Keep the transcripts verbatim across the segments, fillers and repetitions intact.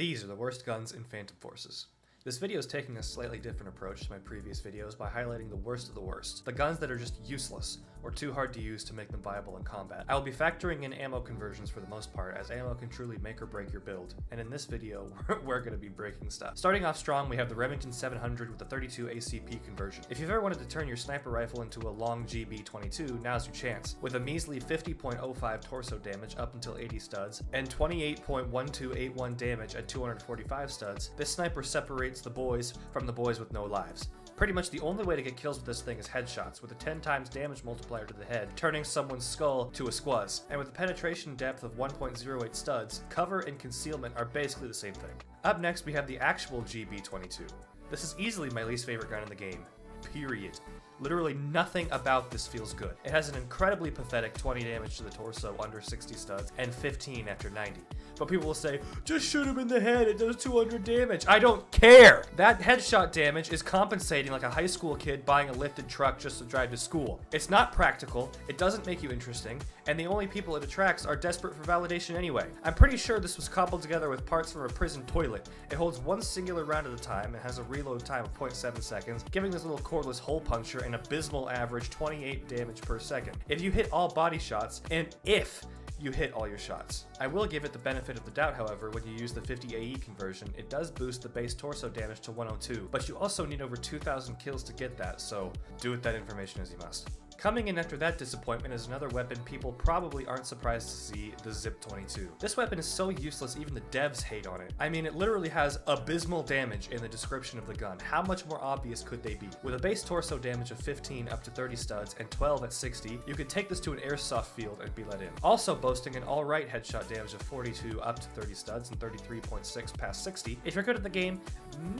These are the worst guns in Phantom Forces. This video is taking a slightly different approach to my previous videos by highlighting the worst of the worst, the guns that are just useless or too hard to use to make them viable in combat. I will be factoring in ammo conversions for the most part, as ammo can truly make or break your build, and in this video we're going to be breaking stuff. Starting off strong, we have the Remington seven hundred with the thirty-two A C P conversion. If you've ever wanted to turn your sniper rifle into a long G B twenty-two, now's your chance. With a measly fifty point oh five torso damage up until eighty studs, and twenty-eight point one two eight one damage at two forty-five studs, this sniper separates the boys from the boys with no lives. Pretty much the only way to get kills with this thing is headshots, with a ten times damage multiplier to the head, turning someone's skull to a squaz. And with a penetration depth of one point oh eight studs, cover and concealment are basically the same thing. Up next we have the actual G B twenty-two. This is easily my least favorite gun in the game. Period. Literally nothing about this feels good. It has an incredibly pathetic twenty damage to the torso under sixty studs and fifteen after ninety. But people will say, just shoot him in the head, it does two hundred damage. I don't care! That headshot damage is compensating like a high school kid buying a lifted truck just to drive to school. It's not practical, it doesn't make you interesting, and the only people it attracts are desperate for validation anyway. I'm pretty sure this was cobbled together with parts from a prison toilet. It holds one singular round at a time and has a reload time of zero point seven seconds, giving this little cordless hole puncher an abysmal average twenty-eight damage per second. If you hit all body shots, and if you hit all your shots. I will give it the benefit of the doubt, however, when you use the fifty A E conversion, it does boost the base torso damage to one oh two, but you also need over two thousand kills to get that, so do with that information as you must. Coming in after that disappointment is another weapon people probably aren't surprised to see, the Zip twenty-two. This weapon is so useless even the devs hate on it. I mean, it literally has abysmal damage in the description of the gun. How much more obvious could they be? With a base torso damage of fifteen up to thirty studs and twelve at sixty, you could take this to an airsoft field and be let in. Also boasting an alright headshot damage of forty-two up to thirty studs and thirty-three point six past sixty, if you're good at the game,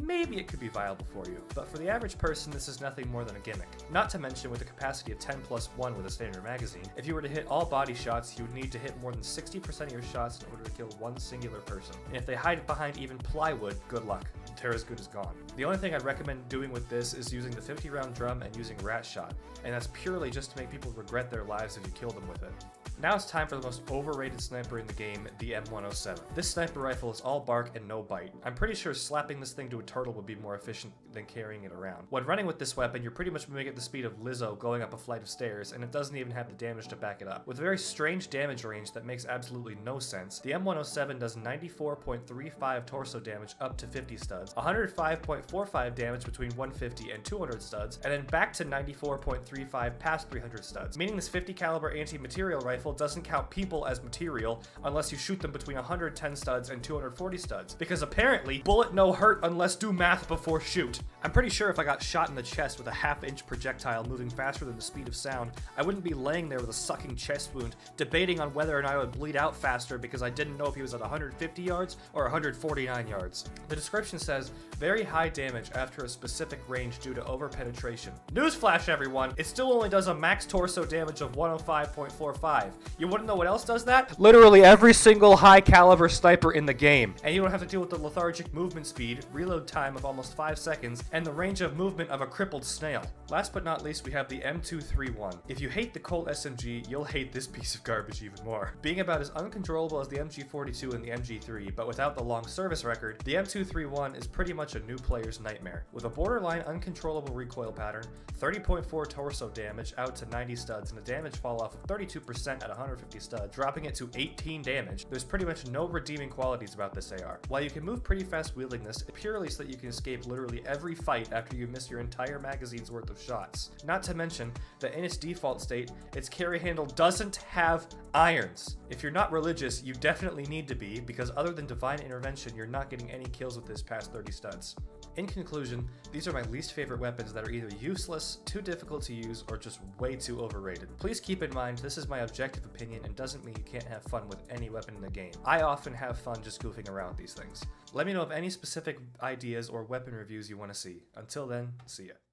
maybe it could be viable for you. But for the average person, this is nothing more than a gimmick. Not to mention with a capacity of ten plus one with a standard magazine. If you were to hit all body shots, you would need to hit more than sixty percent of your shots in order to kill one singular person. And if they hide behind even plywood, good luck. They're as good as gone. The only thing I'd recommend doing with this is using the fifty round drum and using rat shot, and that's purely just to make people regret their lives if you kill them with it. Now it's time for the most overrated sniper in the game, the M one oh seven. This sniper rifle is all bark and no bite. I'm pretty sure slapping this thing to a turtle would be more efficient than carrying it around. When running with this weapon, you're pretty much moving at the speed of Lizzo going up a flight of stairs, and it doesn't even have the damage to back it up. With a very strange damage range that makes absolutely no sense, the M one oh seven does ninety-four point three five torso damage up to fifty studs, one oh five point four five damage between one fifty and two hundred studs, and then back to ninety-four point three five past three hundred studs, meaning this fifty caliber anti-material rifle doesn't count people as material unless you shoot them between one hundred ten studs and two hundred forty studs, because apparently bullet no hurt unless do math before shoot. I'm pretty sure if I got shot in the chest with a half inch projectile moving faster than the speed of sound, I wouldn't be laying there with a sucking chest wound debating on whether or not I would bleed out faster because I didn't know if he was at one hundred fifty yards or one hundred forty-nine yards. The description says very high damage after a specific range due to overpenetration. Newsflash everyone, it still only does a max torso damage of one oh five point four five. You wouldn't know what else does that? Literally every single high caliber sniper in the game. And you don't have to deal with the lethargic movement speed, reload time of almost five seconds, and the range of movement of a crippled snail. Last but not least, we have the M two thirty-one. If you hate the Colt S M G, you'll hate this piece of garbage even more. Being about as uncontrollable as the M G forty-two and the M G three, but without the long service record, the M two thirty-one is pretty much a new player's nightmare. With a borderline uncontrollable recoil pattern, thirty point four torso damage out to ninety studs, and a damage falloff of thirty-two percent at one hundred fifty stud, dropping it to eighteen damage. There's pretty much no redeeming qualities about this A R. While you can move pretty fast wielding this, purely so that you can escape literally every fight after you miss your entire magazine's worth of shots. Not to mention that in its default state, its carry handle doesn't have irons. If you're not religious, you definitely need to be, because other than divine intervention, you're not getting any kills with this past thirty studs. In conclusion, these are my least favorite weapons that are either useless, too difficult to use, or just way too overrated. Please keep in mind, this is my objective opinion and doesn't mean you can't have fun with any weapon in the game. I often have fun just goofing around with these things. Let me know of any specific ideas or weapon reviews you want to see. Until then, see ya.